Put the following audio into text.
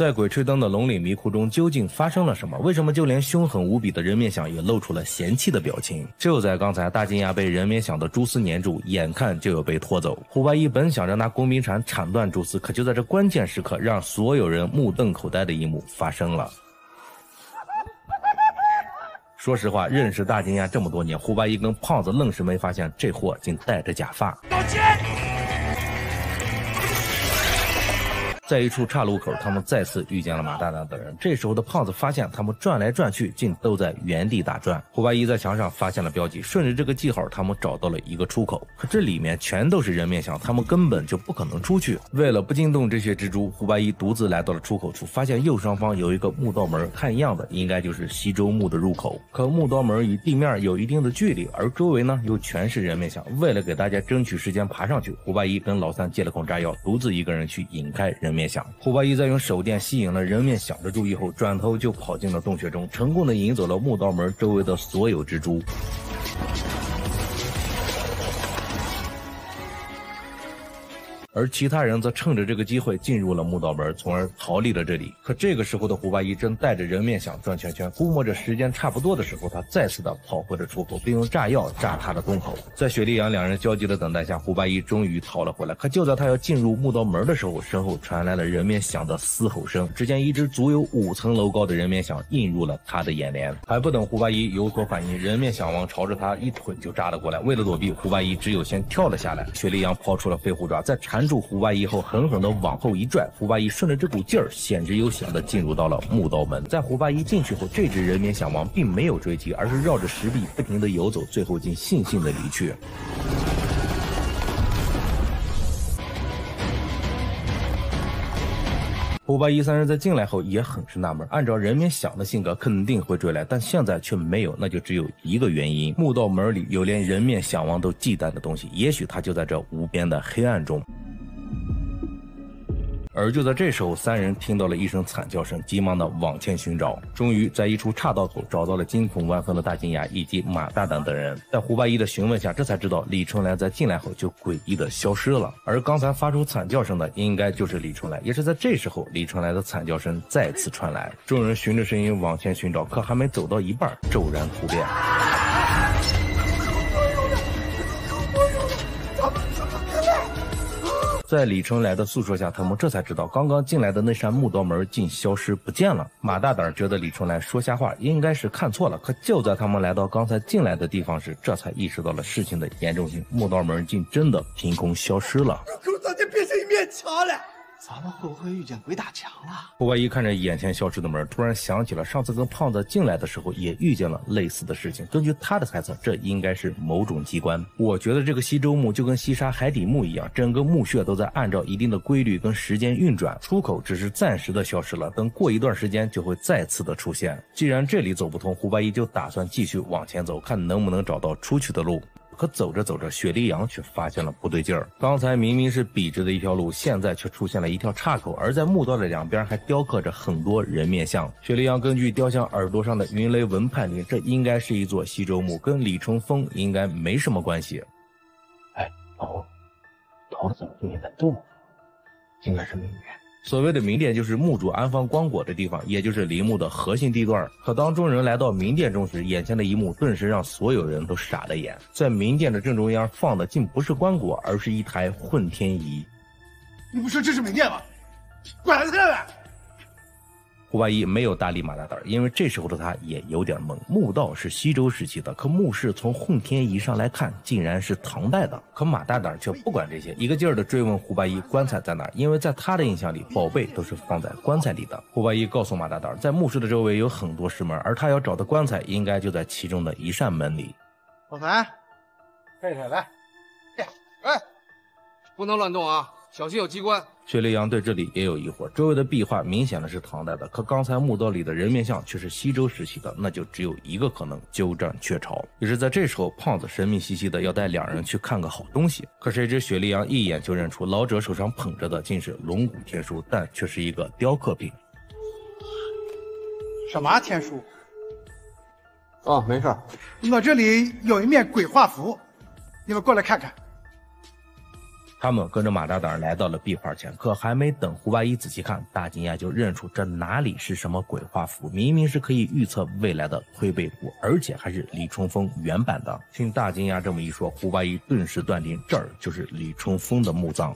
在《鬼吹灯》的龙岭迷窟中究竟发生了什么？为什么就连凶狠无比的人面像也露出了嫌弃的表情？就在刚才，大金牙被人面像的蛛丝粘住，眼看就要被拖走。胡八一本想着拿工兵铲铲断蛛丝，可就在这关键时刻，让所有人目瞪口呆的一幕发生了。 说实话，认识大金牙这么多年，胡八一跟胖子愣是没发现这货竟戴着假发。在一处岔路口，他们再次遇见了马大大等人。这时候的胖子发现他们转来转去，竟都在原地打转。胡八一在墙上发现了标记，顺着这个记号，他们找到了一个出口。可这里面全都是人面像，他们根本就不可能出去。为了不惊动这些蜘蛛，胡八一独自来到了出口处，发现右上方有一个木道门，看样子应该就是西周墓的入口。可木道门与地面有一定的距离，而周围呢又全是人面像。为了给大家争取时间爬上去，胡八一跟老三借了口炸药，独自一个人去引开人面像。胡八一在用手电吸引了人面像的注意后，转头就跑进了洞穴中，成功的引走了木道门周围的所有蜘蛛。 而其他人则趁着这个机会进入了墓道门，从而逃离了这里。可这个时候的胡八一正带着人面像转圈圈，估摸着时间差不多的时候，他再次的跑回了出口，并用炸药炸他的洞口。在雪莉杨两人焦急的等待下，胡八一终于逃了回来。可就在他要进入墓道门的时候，身后传来了人面像的嘶吼声。只见一只足有5层楼高的人面像映入了他的眼帘。还不等胡八一有所反应，人面像王朝着他一腿就扎了过来。为了躲避，胡八一只有先跳了下来。雪莉杨抛出了飞虎爪，在缠住胡八一后，狠狠地往后一拽，胡八一顺着这股劲儿，险之又险地进入到了墓道门。在胡八一进去后，这只人面像王并没有追击，而是绕着石壁不停地游走，最后竟悻悻地离去。 胡八一三人在进来后也很是纳闷，按照人面像的性格肯定会追来，但现在却没有，那就只有一个原因：墓道门里有连人面像王都忌惮的东西，也许他就在这无边的黑暗中。 而就在这时候，三人听到了一声惨叫声，急忙的往前寻找，终于在一处岔道口找到了惊恐万分的大金牙以及马大胆等人。在胡八一的询问下，这才知道李春来在进来后就诡异的消失了。而刚才发出惨叫声的应该就是李春来。也是在这时候，李春来的惨叫声再次传来，众人循着声音往前寻找，可还没走到一半，骤然突变。 在李春来的诉说下，他们这才知道刚刚进来的那扇木道门竟消失不见了。马大胆觉得李春来说瞎话，应该是看错了。可就在他们来到刚才进来的地方时，这才意识到了事情的严重性，木道门竟真的凭空消失了。口早就变成一面墙了。 咱们会不会遇见鬼打墙了？胡八一看着眼前消失的门，突然想起了上次跟胖子进来的时候也遇见了类似的事情。根据他的猜测，这应该是某种机关。我觉得这个西周墓就跟西沙海底墓一样，整个墓穴都在按照一定的规律跟时间运转，出口只是暂时的消失了，等过一段时间就会再次的出现。既然这里走不通，胡八一就打算继续往前走，看能不能找到出去的路。 可走着走着，雪莉杨却发现了不对劲儿。刚才明明是笔直的一条路，现在却出现了一条岔口，而在墓道的两边还雕刻着很多人面像。雪莉杨根据雕像耳朵上的云雷纹判定，这应该是一座西周墓，跟李春风应该没什么关系。哎，老吴，老子怎么也在动？应该是明年。 所谓的明殿就是墓主安放棺椁的地方，也就是陵墓的核心地段。可当众人来到明殿中时，眼前的一幕顿时让所有人都傻了眼。在明殿的正中央放的竟不是棺椁，而是一台混天仪。你不说这是明殿吗？管他呢！ 胡八一没有搭理马大胆，因为这时候的他也有点懵。墓道是西周时期的，可墓室从混天仪上来看，竟然是唐代的。可马大胆却不管这些，一个劲儿的追问胡八一棺材在哪，因为在他的印象里，宝贝都是放在棺材里的。胡八一告诉马大胆，在墓室的周围有很多石门，而他要找的棺材应该就在其中的一扇门里。老樊，背上来，哎，不能乱动啊，小心有机关。 薛立阳对这里也有疑惑，周围的壁画明显的是唐代的，可刚才墓道里的人面像却是西周时期的，那就只有一个可能，鸠占鹊巢。于是，在这时候，胖子神秘兮兮的要带两人去看个好东西，可谁知薛立阳一眼就认出老者手上捧着的竟是龙骨天书，但却是一个雕刻品。什么天书？哦，没事。我这里有一面鬼画符，你们过来看看。他们跟着马大胆来到了壁画前，可还没等胡八一仔细看，大金牙就认出这哪里是什么鬼画符，明明是可以预测未来的推背图，而且还是李冲锋原版的。听大金牙这么一说，胡八一顿时断定这儿就是李冲锋的墓葬。